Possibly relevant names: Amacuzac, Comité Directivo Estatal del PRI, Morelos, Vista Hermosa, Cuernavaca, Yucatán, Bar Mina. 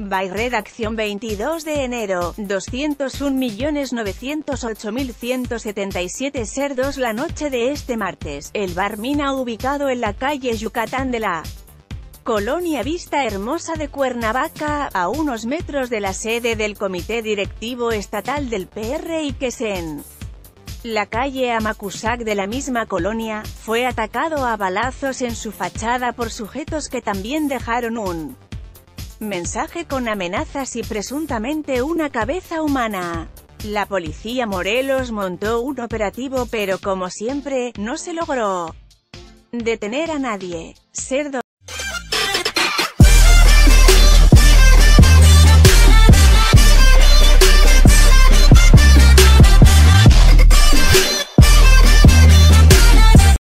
By redacción 22 de enero, 201.908.177 cerdos. La noche de este martes, el Bar Mina, ubicado en la calle Yucatán de la Colonia Vista Hermosa de Cuernavaca, a unos metros de la sede del Comité Directivo Estatal del PRI que se la calle Amacuzac de la misma colonia, fue atacado a balazos en su fachada por sujetos que también dejaron un mensaje con amenazas y presuntamente una cabeza humana. La policía Morelos montó un operativo pero como siempre, no se logró detener a nadie. Cerdo.